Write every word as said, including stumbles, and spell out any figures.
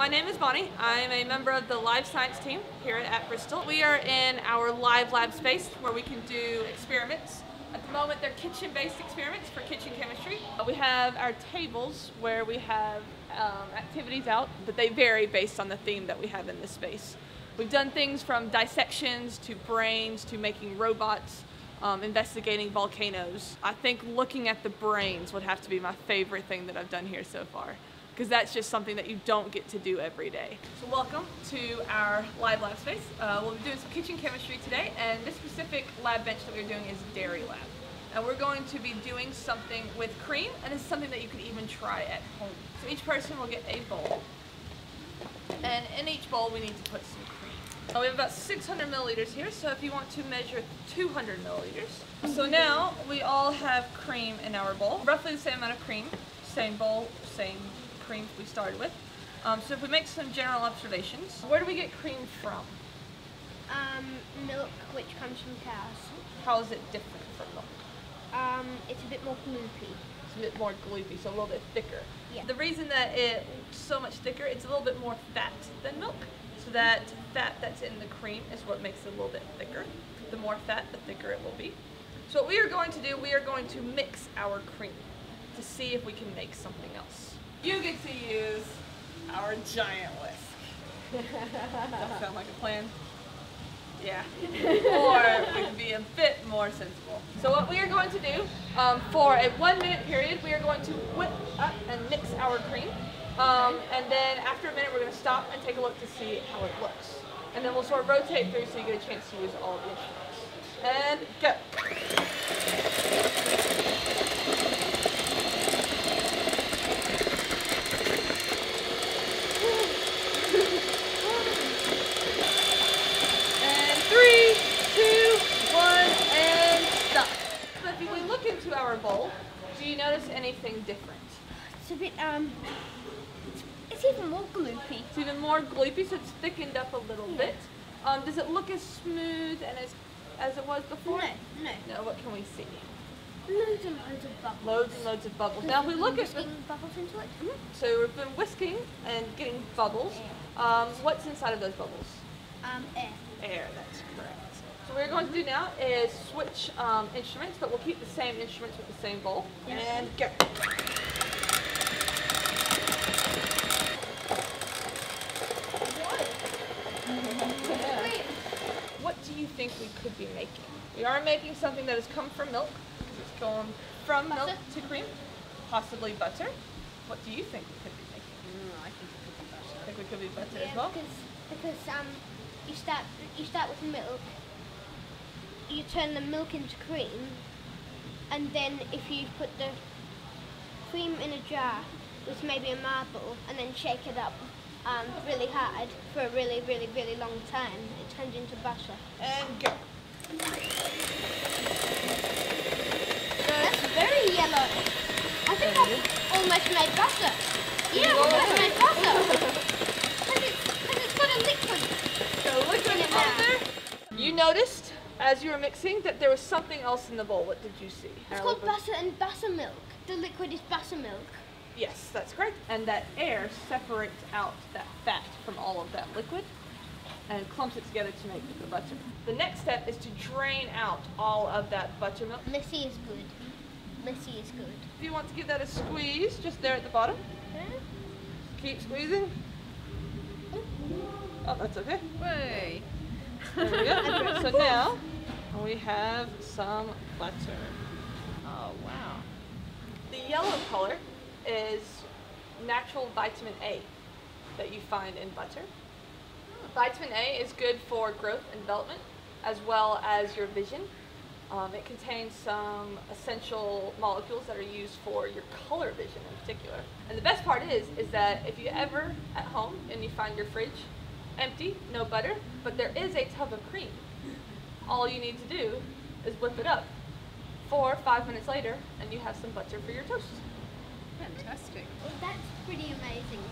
My name is Bonnie. I'm a member of the Live Science team here at At-Bristol. We are in our live lab space where we can do experiments. At the moment, they're kitchen-based experiments for kitchen chemistry. We have our tables where we have um, activities out, but they vary based on the theme that we have in this space. We've done things from dissections to brains to making robots, um, investigating volcanoes. I think looking at the brains would have to be my favorite thing that I've done here so far, because that's just something that you don't get to do every day. So welcome to our live lab space. Uh, we'll be doing some kitchen chemistry today, and this specific lab bench that we're doing is dairy lab. And we're going to be doing something with cream, and it's something that you can even try at home. So each person will get a bowl, and in each bowl we need to put some cream. Uh, we have about six hundred milliliters here, so if you want to measure two hundred milliliters. So now we all have cream in our bowl, roughly the same amount of cream, same bowl, same cream we started with. Um, so if we make some general observations, where do we get cream from? Um, milk, which comes from cows. How is it different from milk? Um, it's a bit more gloopy. It's a bit more gloopy, so a little bit thicker. Yeah. The reason that it's so much thicker, it's a little bit more fat than milk. So that fat that's in the cream is what makes it a little bit thicker. The more fat, the thicker it will be. So what we are going to do, we are going to mix our cream to see if we can make something else. You get to use our giant whisk. That sound like a plan? Yeah. Or we can be a bit more sensible. So what we are going to do, um, for a one minute period, we are going to whip up and mix our cream. Um, and then after a minute, we're going to stop and take a look to see how it looks. And then we'll sort of rotate through so you get a chance to use all the instruments. And go. Into our bowl, do you notice anything different? It's a bit, um, it's, it's even more gloopy. It's even more gloopy, so it's thickened up a little yeah. bit. Um, does it look as smooth and as as it was before? No, no. No, what can we see? Loads and loads of bubbles. Loads and loads of bubbles. Now, if we look at the bubbles into it. Mm-hmm. So we've been whisking and getting bubbles. Um, what's inside of those bubbles? Um, air. Air, that's correct. So what we're going to do now is switch um, instruments, but we'll keep the same instruments with the same bowl. Yes. And go. What? Mm-hmm. What do you think we could be making? We are making something that has come from milk, because it's gone from butter. milk to cream, possibly butter. What do you think we could be making? Mm, I think it could be butter. I think we could be butter yeah, as well? Because, because um, you start you start with milk. You turn the milk into cream, and then if you put the cream in a jar with maybe a marble and then shake it up um, really hard for a really, really, really long time, it turns into butter. And go. That's very yellow. I think I've almost made butter. Yeah, I've almost made butter. And it's, and it's got a liquid. So liquid butter. You noticed, as you were mixing, that there was something else in the bowl. What did you see? It's called butter and buttermilk. The liquid is buttermilk. Yes, that's correct. And that air separates out that fat from all of that liquid and clumps it together to make the butter. The next step is to drain out all of that buttermilk. Messy is good. Messy is good. If you want to give that a squeeze, just there at the bottom. Okay. Keep squeezing. Oh, that's okay. Way. There we go. So now we have some butter. Oh wow. The yellow color is natural vitamin A that you find in butter. Vitamin A is good for growth and development as well as your vision. Um, it contains some essential molecules that are used for your color vision in particular. And the best part is, is that if you ever at home and you find your fridge empty, no butter, but there is a tub of cream. All you need to do is whip it up. Four, five minutes later, and you have some butter for your toast. Fantastic. Well, that's pretty amazing.